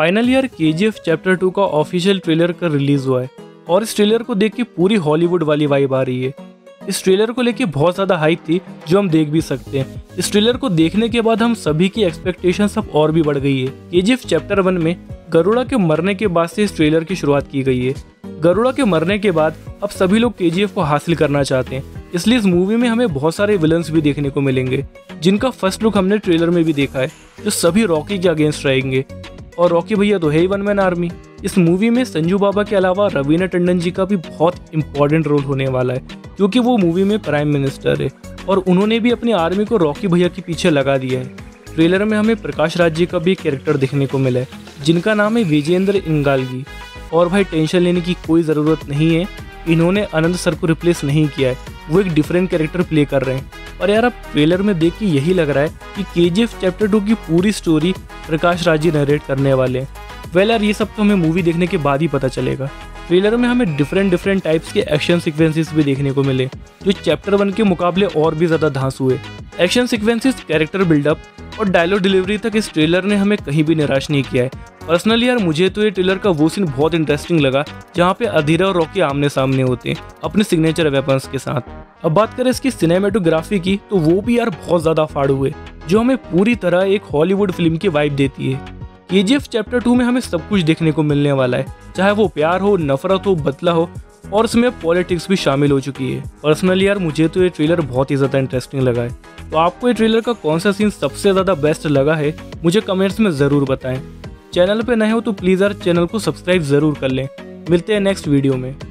Final year KGF chapter 2 का official trailer का release हुआ है और इस ट्रेलर को देख के पूरी हॉलीवुड वाली वाइब आ रही है। इस ट्रेलर को लेके बहुत ज़्यादा हाइप थी जो हम देख भी सकते हैं। इस ट्रेलर को देखने के बाद हम सभी की एक्सपेक्टेशन सब और भी बढ़ गई है। KGF चैप्टर 1 में गरुड़ा के मरने के बाद से इस ट्रेलर की शुरुआत की गई है। गरुड़ा के मरने के बाद अब सभी लोग KGF को हासिल करना चाहते हैं, इसलिए इस मूवी में हमें बहुत सारे विलन्स भी देखने को मिलेंगे जिनका फर्स्ट लुक हमने ट्रेलर में भी देखा है, जो सभी रॉकी के अगेंस्ट रहेंगे और रॉकी भैया तो है ही वन मैन आर्मी। इस मूवी में संजू बाबा के अलावा रवीना टंडन जी का भी बहुत इंपॉर्टेंट रोल होने वाला है क्योंकि वो मूवी में प्राइम मिनिस्टर है और उन्होंने भी अपनी आर्मी को रॉकी भैया के पीछे लगा दिया है। ट्रेलर में हमें प्रकाश राज जी का भी एक कैरेक्टर देखने को मिला है जिनका नाम है विजेंद्र इंगालगी और भाई टेंशन लेने की कोई ज़रूरत नहीं है, इन्होंने अनंत सर को रिप्लेस नहीं किया है, वो एक डिफरेंट कैरेक्टर प्ले कर रहे हैं। और यार अब ट्रेलर में देख के यही लग रहा है कि KGF चैप्टर 2 की पूरी स्टोरी प्रकाश राज जी नरेट करने वाले हैं। वेल यार ये सब तो हमें मूवी देखने के बाद ही पता चलेगा। ट्रेलर में हमें डिफरेंट टाइप्स के एक्शन सिक्वेंसेस भी देखने को मिले जो चैप्टर 1 के मुकाबले और भी ज़्यादा धांस हुए। एक्शन सिक्वेंसेस, कैरेक्टर बिल्डअप और डायलॉग डिलीवरी तक इस ट्रेलर ने हमें कहीं भी निराश नहीं किया है। पर्सनली यार मुझे तो ये ट्रेलर का वो सीन बहुत इंटरेस्टिंग लगा जहाँ पे अधीरा और रॉकी आमने सामने होते हैं अपने सिग्नेचर वेपन्स के साथ। अब बात करें इसकी सिनेमेटोग्राफी की तो वो भी यार बहुत ज़्यादा फाड़ हुए जो हमें पूरी तरह एक हॉलीवुड फिल्म की वाइब देती है। KGF चैप्टर 2 में हमें सब कुछ देखने को मिलने वाला है, चाहे वो प्यार हो, नफरत हो, बदला हो और इसमें पॉलिटिक्स भी शामिल हो चुकी है। पर्सनली यार मुझे तो ये ट्रेलर बहुत ही ज़्यादा इंटरेस्टिंग लगा है। तो आपको ये ट्रेलर का कौन सा सीन सबसे ज़्यादा बेस्ट लगा है मुझे कमेंट्स में ज़रूर बताएं। चैनल पे नए हो तो प्लीज़ यार चैनल को सब्सक्राइब ज़रूर कर लें। मिलते हैं नेक्स्ट वीडियो में।